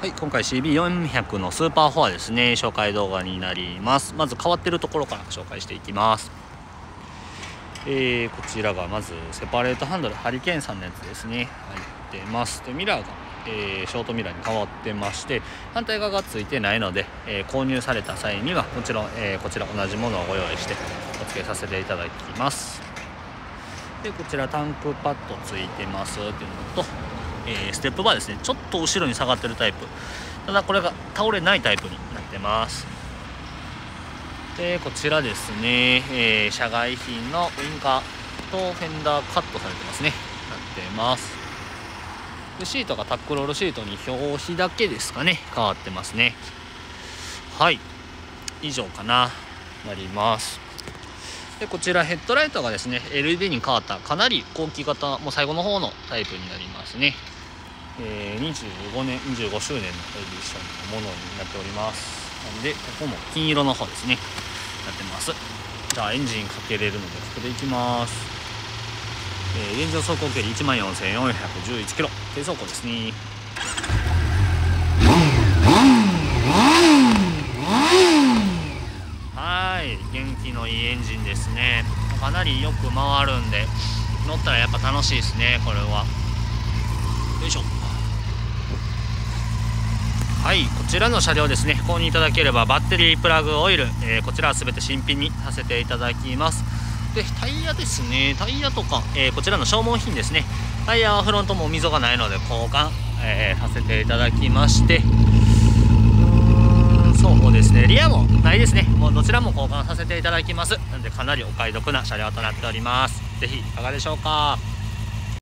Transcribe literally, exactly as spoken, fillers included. はい、今回 シービーよんひゃく のスーパーフォアですね、紹介動画になります。まず変わってるところから紹介していきます。えー、こちらがまずセパレートハンドル、ハリケーンさんのやつですね、入ってます。でミラーが、えー、ショートミラーに変わってまして、反対側がついてないので、えー、購入された際にはもちろん、えー、こちら同じものをご用意してお付けさせていただきます。でこちらタンクパッドついてますっていうのと、えー、ステップバーですね、ちょっと後ろに下がってるタイプ、ただこれが倒れないタイプになってます。でこちらですね、えー、社外品のウインカーとフェンダーカットされてますね、なってます。でシートがタックロールシートに表皮だけですかね、変わってますね。はい、以上かななります。でこちらヘッドライトがですね エルイーディー に変わった、かなり後期型、もう最後の方のタイプになりますね。えー、にじゅうごねんにじゅうごしゅうねんのエディションのものになっております。なのでここも金色の方ですね、なってます。じゃあエンジンかけれるのでここでいきます。えー、現状走行距離 いちまんよんせんよんひゃくじゅういちキロ、低走行ですね。はい、元気のいいエンジンですね。かなりよく回るんで乗ったらやっぱ楽しいですね、これは。よいしょ。はい、こちらの車両ですね、購入いただければバッテリー、プラグ、オイル、えー、こちらは全て新品にさせていただきます。でタイヤですね、タイヤとか、えー、こちらの消耗品ですね、タイヤはフロントも溝がないので交換、えー、させていただきまして、うーん、そうですね、リアもないですね、もうどちらも交換させていただきます。なのでかなりお買い得な車両となっております。是非いかがでしょうか。